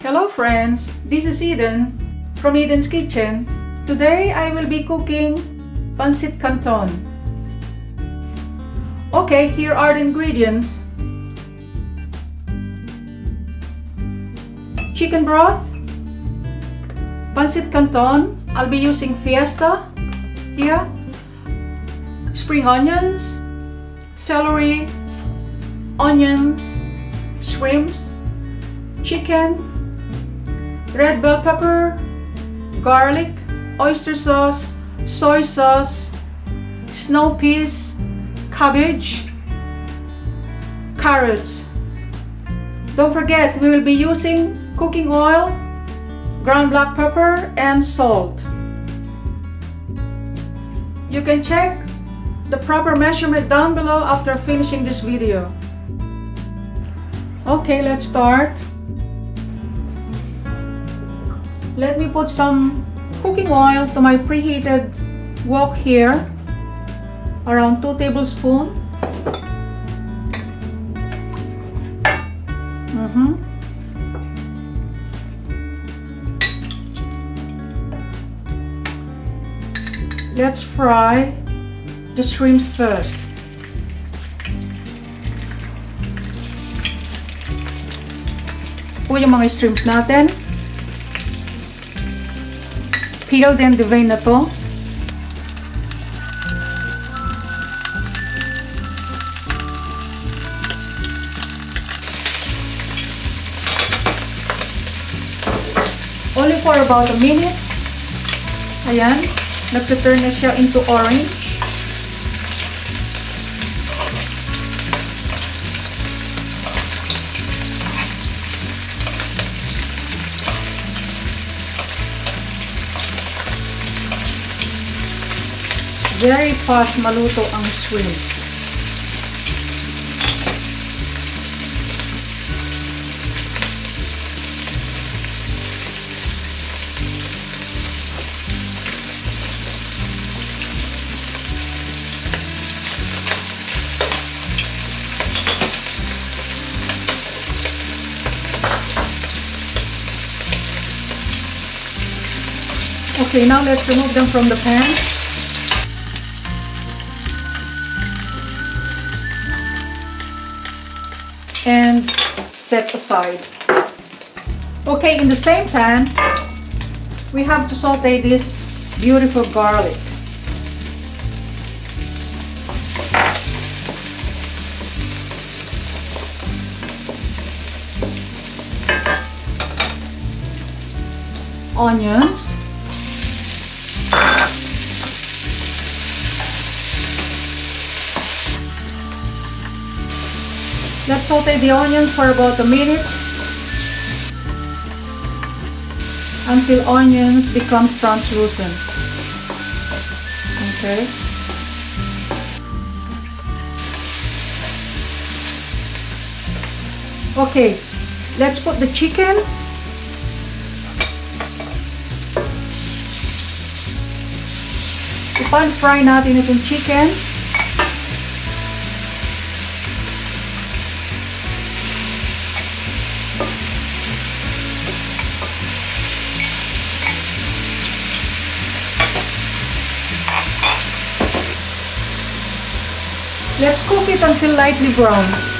Hello friends, this is Eden from Eden's Kitchen. Today I will be cooking Pancit Canton. Okay, here are the ingredients. Chicken broth, Pancit Canton, I'll be using Fiesta here, spring onions, celery, onions, shrimps, chicken, red bell pepper, garlic, oyster sauce, soy sauce, snow peas, cabbage, carrots. Don't forget, we will be using cooking oil, ground black pepper, and salt. You can check the proper measurement down below after finishing this video. Okay, let's start. Let me put some cooking oil to my preheated wok here, around 2 tablespoons. Let's fry the shrimps first. Yung mga shrimps natin. Peel din the vein na to. Only for about a minute. Ayan, nagtuturn na siya into orange. Very fast maluto ang shrimp. Okay, now let's remove them from the pan. And set aside. Okay, in the same pan, we have to saute this beautiful garlic. Onions. Let's saute the onions for about a minute until onions becomes translucent. Okay. Okay, let's put the chicken. I pan-fry natin itong chicken. Let's cook it until lightly brown.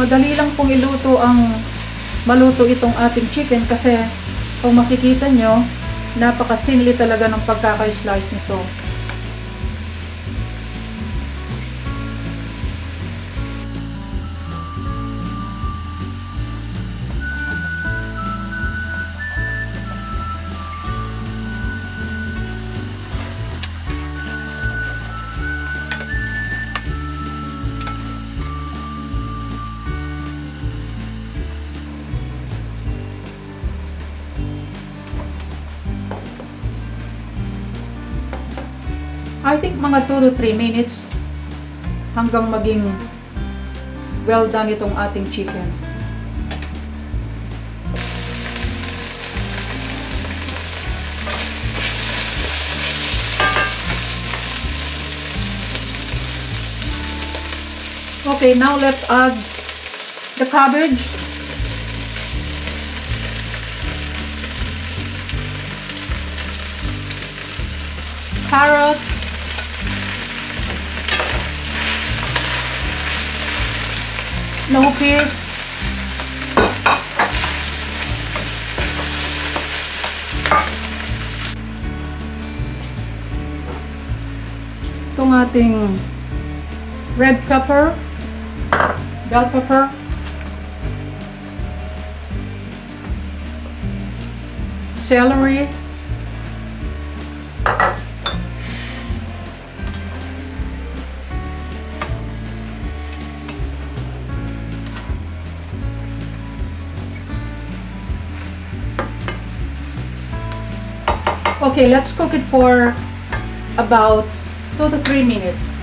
Madali lang pong maluto itong ating chicken kasi kung makikita nyo, napaka-thinly talaga ng pagkaka-slice nito. I think mga 2 to 3 minutes hanggang maging well done itong ating chicken. Okay, now let's add the cabbage. Carrots. Snow peas. Itong ating red pepper, bell pepper, celery, okay, let's cook it for about 2 to 3 minutes.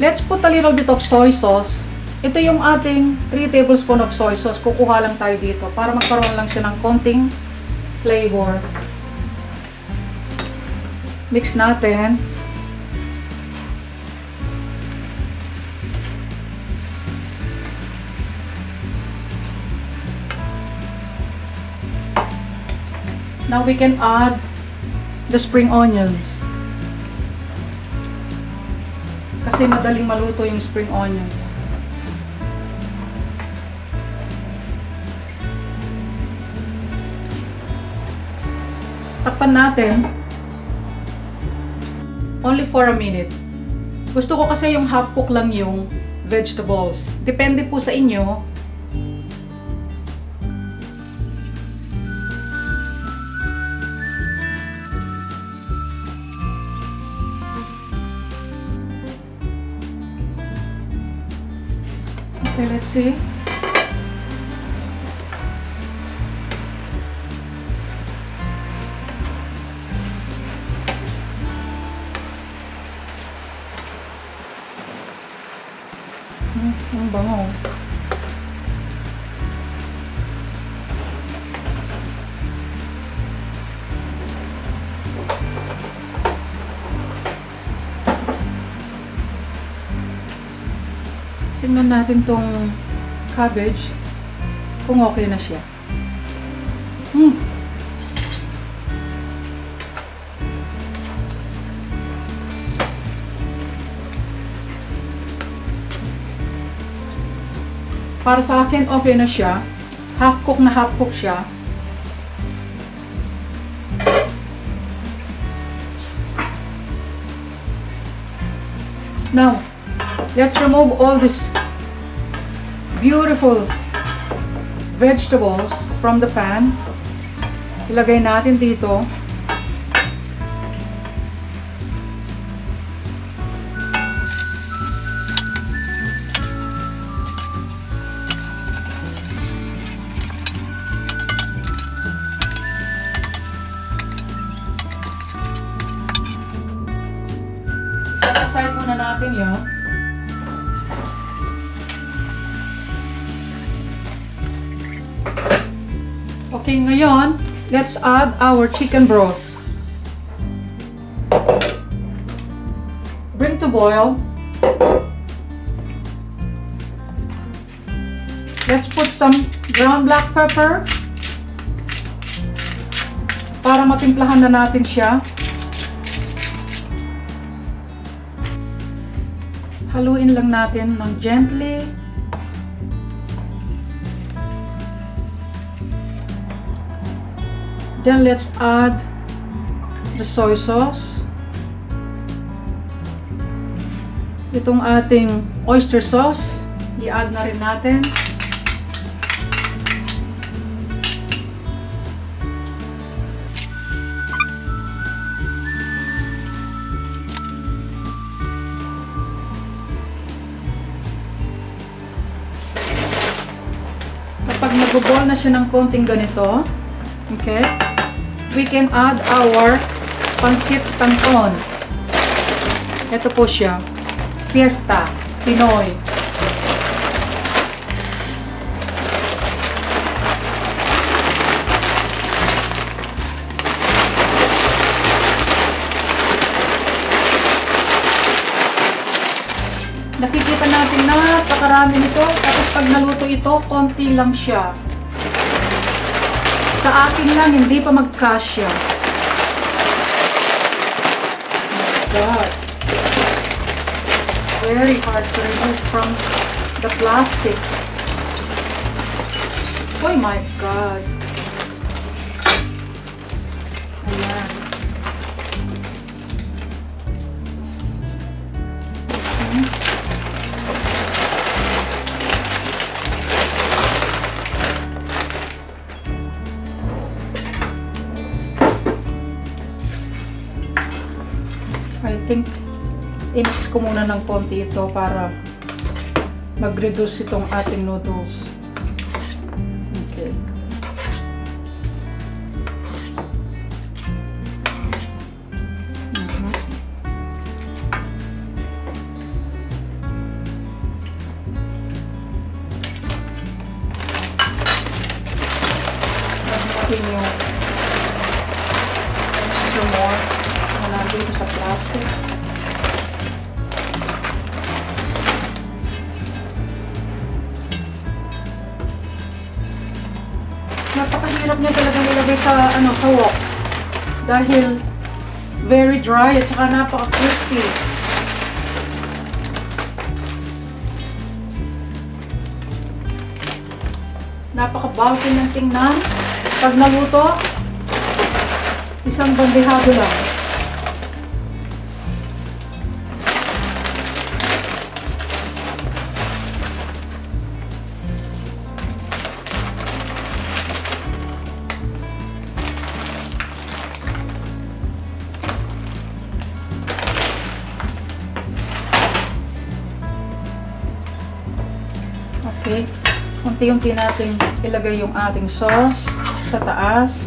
Let's put a little bit of soy sauce. Ito yung ating 3 tablespoon of soy sauce. Kukuha lang tayo dito para magkaroon lang siya ng konting flavor. Mix natin. Now we can add the spring onions. Kasi madaling maluto yung spring onions. Takpan natin only for a minute. Gusto ko kasi yung half cook lang yung vegetables. Depende po sa inyo. Okay, let's see. Ang bango. Tingnan natin tong cabbage kung okay na siya. Para sa akin, okay na siya. Half cook siya. Now, let's remove all these beautiful vegetables from the pan. Ilagay natin dito. Set aside muna natin yun. Okay, ngayon, let's add our chicken broth. Bring to boil. Let's put some ground black pepper para matimplahan na natin siya. Haluin lang natin ng gently. Then let's add the soy sauce. itong ating oyster sauce, i-add na rin natin. Kapag nag-boil na siya ng konting ganito, okay, we can add our Pancit Canton. Ito po siya. Fiesta, Pinoy. Nakikita natin na napakarami nito. Tapos pag naluto ito, konti lang siya. Sa akin lang, hindi pa magkasya. God. Very hard to remove from the plastic. Oh my God. Ayan. Okay. I think i-mix ko muna ng konti ito para mag-reduce itong ating noodles. Okay. Napakahirap niya talaga nilagay sa wok dahil very dry at saka napaka-crispy. Napaka-bulky ng tingnan. Pag naluto, isang bandehado lang. Okay, unti-unti natin ilagay yung ating sauce sa taas.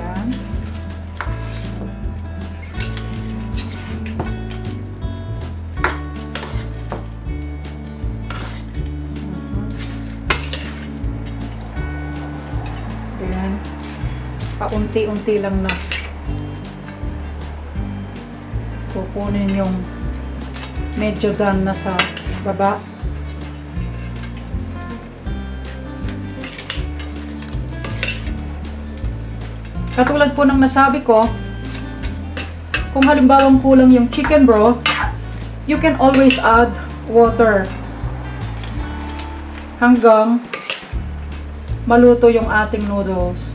Ayan. Ayan. Paunti-unti lang na kukunin yung medyo done na sa baba. Katulad po ng nasabi ko, kung halimbawang kulang yung chicken broth, you can always add water hanggang maluto yung ating noodles.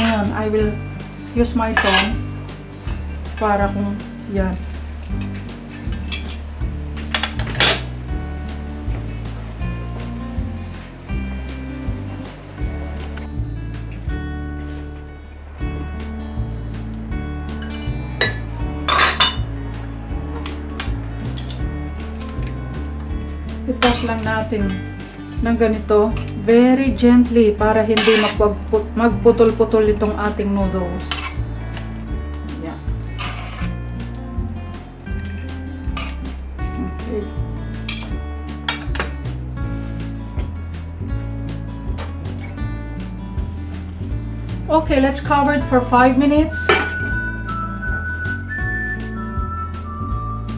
Ngayon, I will use my tongue para kung yan. I-toss lang natin ng ganito very gently para hindi magputol-putol itong ating noodles. Okay, let's cover it for 5 minutes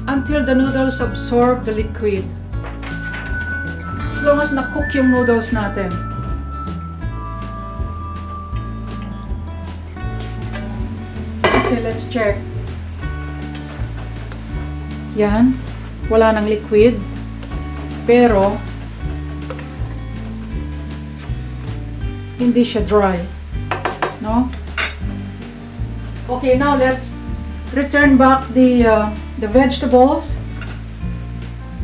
until the noodles absorb the liquid. As long as na-cook yung noodles natin. Okay, let's check. Yan, wala nang liquid. Pero hindi siya dry. No? Okay, now let's return back the vegetables.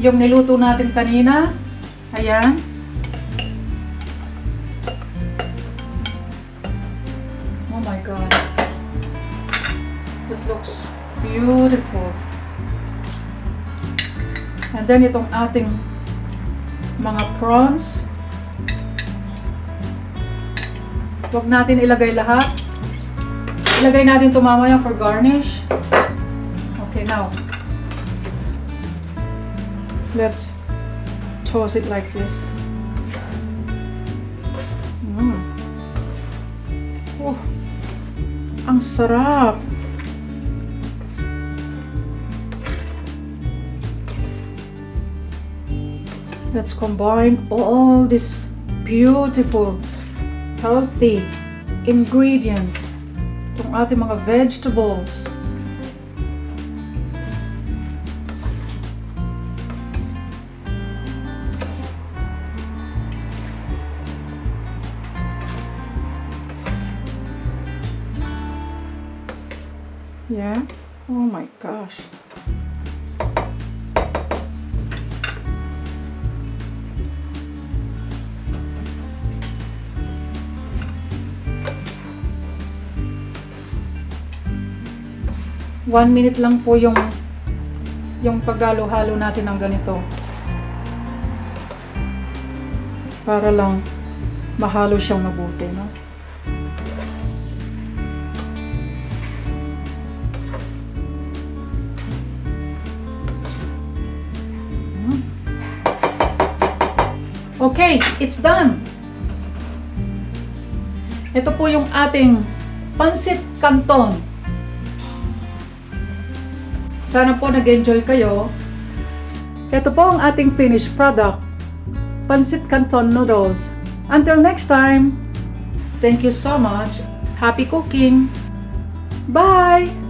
Yung niluto natin kanina. Ayan. Oh my God. It looks beautiful. And then itong ating mga prawns. Huwag natin ilagay lahat. Ilagay natin ito mamaya for garnish. Okay, now. Let's toss it like this. Mm. Oh, ang sarap. Let's combine all these beautiful, healthy ingredients. Itong ating mga vegetables. Yeah. Oh my gosh. One minute lang po yung paghalo-halo natin ng ganito. Para lang mahalo siyang mabuti, no? Okay, it's done! Ito po yung ating Pancit Canton. Sana po nag-enjoy kayo. Ito po ang ating finished product, Pancit Canton Noodles. Until next time, thank you so much. Happy cooking! Bye!